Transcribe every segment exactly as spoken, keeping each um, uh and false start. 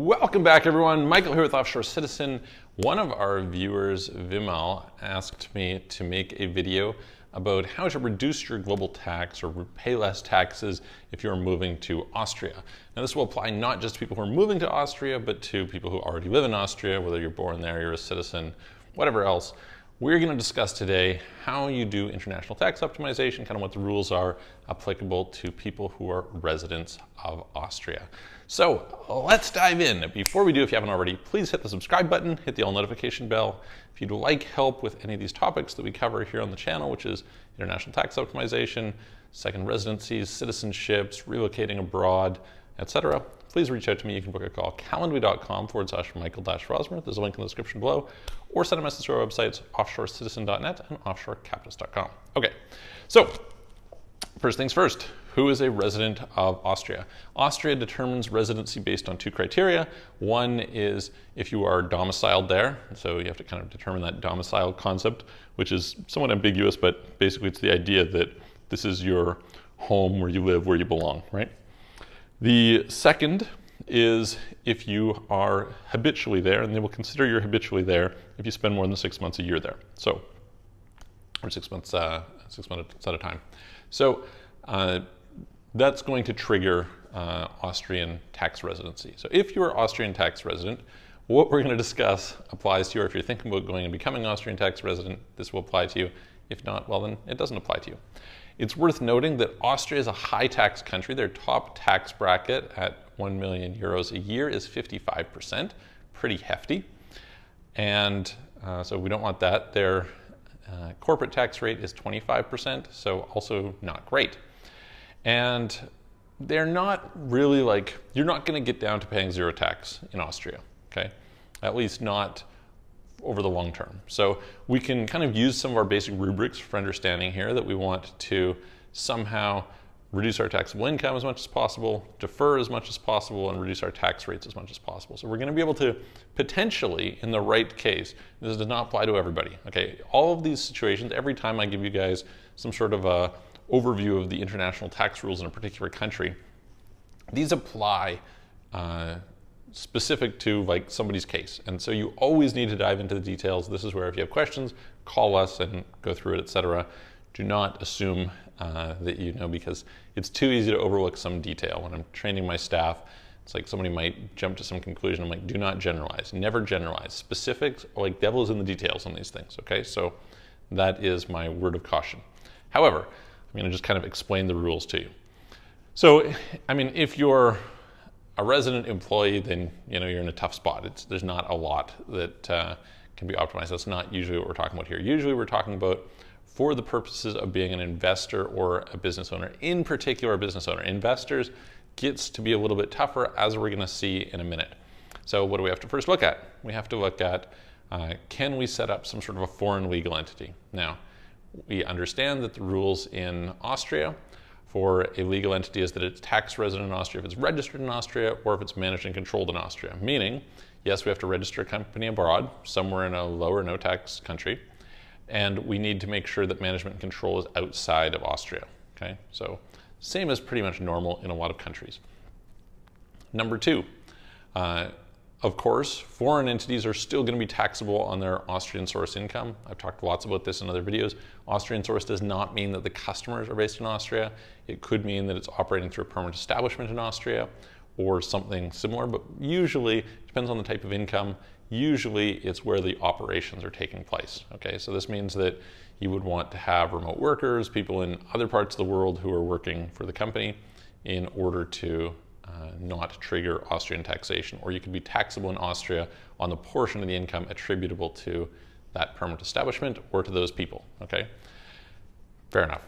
Welcome back, everyone. Michael here with Offshore Citizen. One of our viewers, Vimal, asked me to make a video about how to reduce your global tax or pay less taxes if you're moving to Austria. Now, this will apply not just to people who are moving to Austria, but to people who already live in Austria, whether you're born there, you're a citizen, whatever else. We're going to discuss today how you do international tax optimization, kind of what the rules are applicable to people who are residents of Austria. So let's dive in. Before we do, if you haven't already, please hit the subscribe button, hit the all notification bell. If you'd like help with any of these topics that we cover here on the channel, which is international tax optimization, second residencies, citizenships, relocating abroad, et cetera, please reach out to me. You can book a call, calendly.com forward slash Michael dash Rosmer. There's a link in the description below, or send a message to our websites, offshore citizen dot net and offshore capitalist dot com. Okay, so first things first, who is a resident of Austria? Austria determines residency based on two criteria. One is if you are domiciled there, so you have to kind of determine that domicile concept, which is somewhat ambiguous, but basically it's the idea that this is your home where you live, where you belong, right? The second is if you are habitually there, and they will consider you're habitually there if you spend more than six months a year there. So, or six months, uh, six months at a time. So uh, that's going to trigger uh, Austrian tax residency. So if you are Austrian tax resident, what we're going to discuss applies to you, or if you're thinking about going and becoming Austrian tax resident, this will apply to you. If not, well, then it doesn't apply to you. It's worth noting that Austria is a high tax country. Their top tax bracket at one million euros a year is fifty-five percent, pretty hefty. And uh, so we don't want that. Their uh, corporate tax rate is twenty-five percent, so also not great. And they're not really like, you're not gonna get down to paying zero tax in Austria, okay? At least not over the long term. So we can kind of use some of our basic rubrics for understanding here that we want to somehow reduce our taxable income as much as possible, defer as much as possible, and reduce our tax rates as much as possible. So we're going to be able to potentially, in the right case, this does not apply to everybody. Okay, all of these situations, every time I give you guys some sort of a overview of the international tax rules in a particular country, these apply uh, specific to like somebody's case. And so you always need to dive into the details. This is where if you have questions, call us and go through it, et cetera. Do not assume uh, that you know, because it's too easy to overlook some detail. When I'm training my staff, it's like somebody might jump to some conclusion. I'm like, do not generalize, never generalize. Specifics, like devil is in the details on these things, okay? So that is my word of caution. However, I'm gonna just kind of explain the rules to you. So, I mean, if you're a resident employee, then you know you're in a tough spot. It's, there's not a lot that uh, can be optimized. That's not usually what we're talking about here. Usually we're talking about for the purposes of being an investor or a business owner, in particular a business owner. Investors gets to be a little bit tougher, as we're gonna see in a minute. So what do we have to first look at? We have to look at, uh, can we set up some sort of a foreign legal entity? Now, we understand that the rules in Austria for a legal entity is that it's tax resident in Austria if it's registered in Austria or if it's managed and controlled in Austria. Meaning, yes, we have to register a company abroad, somewhere in a low or no tax country, and we need to make sure that management and control is outside of Austria, okay? So same as pretty much normal in a lot of countries. Number two, uh, of course, foreign entities are still going to be taxable on their Austrian source income. I've talked lots about this in other videos. Austrian source does not mean that the customers are based in Austria. It could mean that it's operating through a permanent establishment in Austria or something similar, but usually, it depends on the type of income, usually it's where the operations are taking place, okay? So this means that you would want to have remote workers, people in other parts of the world who are working for the company in order to Uh, not trigger Austrian taxation, or you could be taxable in Austria on the portion of the income attributable to that permanent establishment or to those people, okay? Fair enough.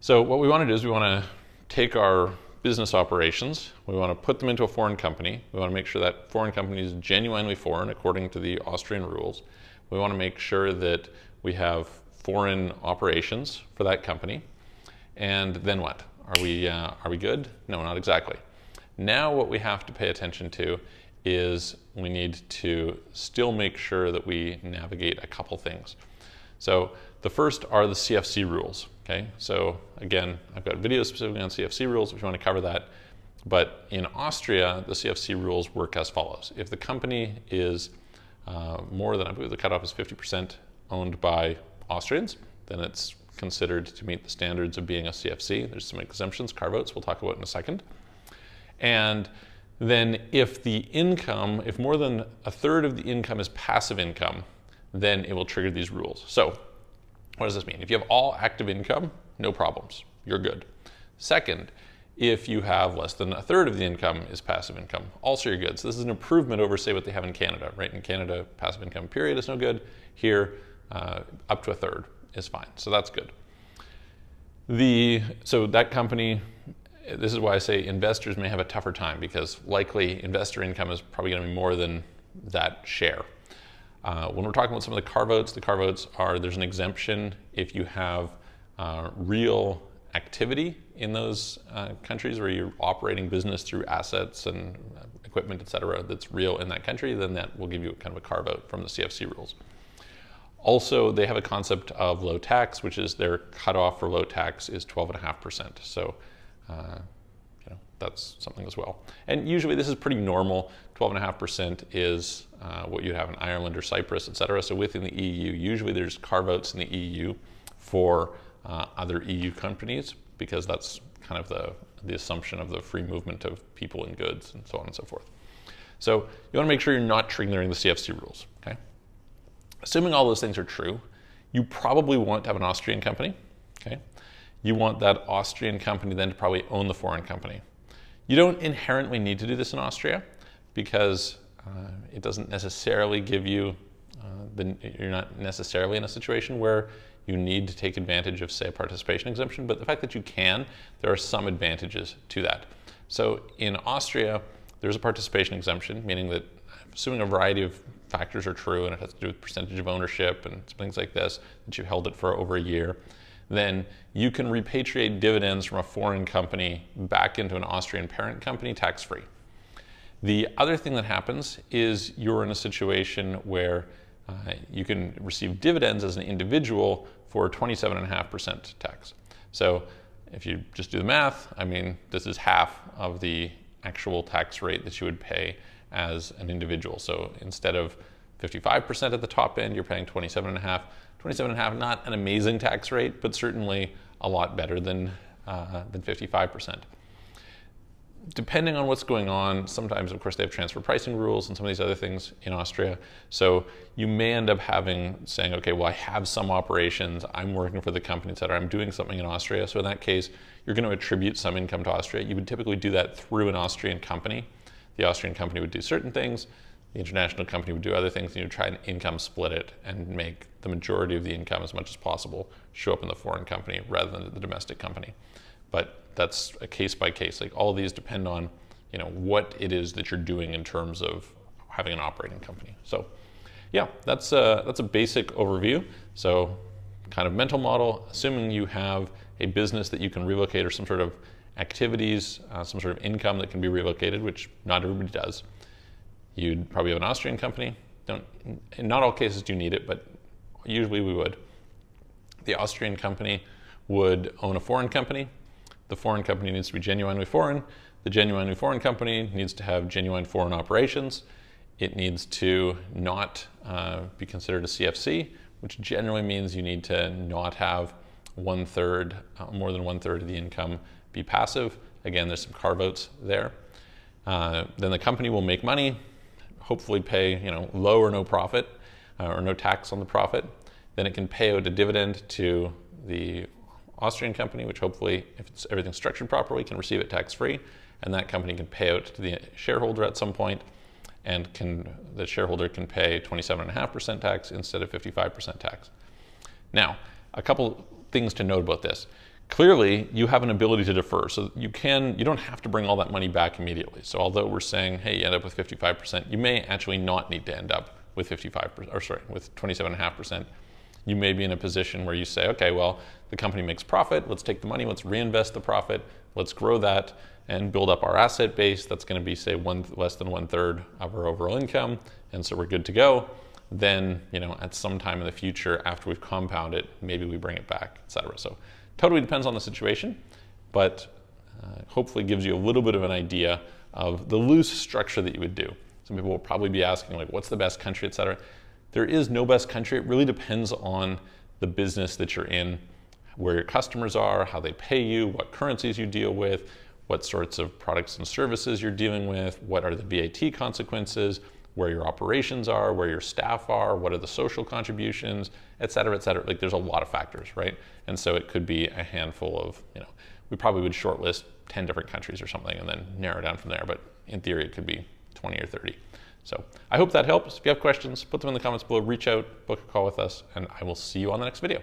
So what we want to do is we want to take our business operations, we want to put them into a foreign company, we want to make sure that foreign company is genuinely foreign according to the Austrian rules, we want to make sure that we have foreign operations for that company, and then what? Are we, uh, are we good? No, not exactly. Now what we have to pay attention to is we need to still make sure that we navigate a couple things. So the first are the C F C rules, okay? So again, I've got videos specifically on C F C rules if you want to cover that. But in Austria, the C F C rules work as follows. If the company is uh, more than, I believe the cutoff is fifty percent owned by Austrians, then it's considered to meet the standards of being a C F C. There's some exemptions, carve-outs, we'll talk about in a second. And then if the income, if more than a third of the income is passive income, then it will trigger these rules. So what does this mean? If you have all active income, no problems, you're good. Second, if you have less than a third of the income is passive income, also you're good. So this is an improvement over, say, what they have in Canada, right? In Canada, passive income period is no good. Here, uh, up to a third is fine. So that's good. The, so that company, this is why I say investors may have a tougher time, because likely investor income is probably going to be more than that share. Uh, when we're talking about some of the carve-outs, the carve-outs are there's an exemption if you have uh, real activity in those uh, countries where you're operating business through assets and equipment, et cetera, that's real in that country, then that will give you kind of a carve-out from the C F C rules. Also, they have a concept of low tax, which is their cutoff for low tax is twelve point five percent. So uh, you know, that's something as well. And usually this is pretty normal. twelve point five percent is uh, what you have in Ireland or Cyprus, et cetera. So within the E U, usually there's carve-outs in the E U for Uh, other E U companies, because that's kind of the, the assumption of the free movement of people and goods and so on and so forth. So you want to make sure you're not triggering the C F C rules, okay? Assuming all those things are true, you probably want to have an Austrian company, okay? You want that Austrian company then to probably own the foreign company. You don't inherently need to do this in Austria, because uh, it doesn't necessarily give you, uh, the, you're not necessarily in a situation where you need to take advantage of, say, a participation exemption, but the fact that you can, there are some advantages to that. So in Austria, there's a participation exemption, meaning that assuming a variety of factors are true, and it has to do with percentage of ownership and things like this, that you've held it for over a year, then you can repatriate dividends from a foreign company back into an Austrian parent company tax-free. The other thing that happens is you're in a situation where Uh, you can receive dividends as an individual for twenty-seven point five percent tax. So if you just do the math, I mean, this is half of the actual tax rate that you would pay as an individual. So instead of fifty-five percent at the top end, you're paying twenty-seven point five percent. twenty-seven point five percent, not an amazing tax rate, but certainly a lot better than, uh, than fifty-five percent. Depending on what's going on, sometimes, of course, they have transfer pricing rules and some of these other things in Austria. So you may end up having, saying, okay, well, I have some operations, I'm working for the company, et cetera, I'm doing something in Austria. So in that case, you're going to attribute some income to Austria. You would typically do that through an Austrian company. The Austrian company would do certain things, the international company would do other things, and you try and income split it and make the majority of the income as much as possible show up in the foreign company rather than the domestic company. But that's a case by case. Like, all of these depend on, you know, what it is that you're doing in terms of having an operating company. So yeah, that's a, that's a basic overview. So kind of mental model, assuming you have a business that you can relocate or some sort of activities, uh, some sort of income that can be relocated, which not everybody does. You'd probably have an Austrian company. Don't, in not all cases do you need it, but usually we would. The Austrian company would own a foreign company. The foreign company needs to be genuinely foreign. The genuinely foreign company needs to have genuine foreign operations. It needs to not uh, be considered a C F C, which generally means you need to not have one third, uh, more than one third of the income be passive. Again, there's some carve-outs there. Uh, then the company will make money, hopefully pay, you know, low or no profit, uh, or no tax on the profit. Then it can pay out a dividend to the Austrian company, which hopefully, if it's everything's structured properly, can receive it tax-free, and that company can pay out to the shareholder at some point, and can, the shareholder can pay twenty-seven point five percent tax instead of fifty-five percent tax. Now, a couple things to note about this. Clearly, you have an ability to defer, so you can, you don't have to bring all that money back immediately. So although we're saying, hey, you end up with fifty-five percent, you may actually not need to end up with fifty-five percent, or sorry, with twenty-seven point five percent. You may be in a position where you say, okay, well, the company makes profit, let's take the money, let's reinvest the profit, let's grow that and build up our asset base. That's going to be, say, one, less than one third of our overall income, and so we're good to go. Then, you know, at some time in the future, after we've compounded, maybe we bring it back, et cetera. So totally depends on the situation, but uh, hopefully gives you a little bit of an idea of the loose structure that you would do. Some people will probably be asking, like, what's the best country, et cetera. There is no best country. It really depends on the business that you're in, where your customers are, how they pay you, what currencies you deal with, what sorts of products and services you're dealing with, what are the V A T consequences, where your operations are, where your staff are, what are the social contributions, et cetera, et cetera. Like, there's a lot of factors, right? And so it could be a handful of, you know, we probably would shortlist ten different countries or something and then narrow down from there. But in theory, it could be twenty or thirty. So I hope that helps. If you have questions, put them in the comments below, reach out, book a call with us, and I will see you on the next video.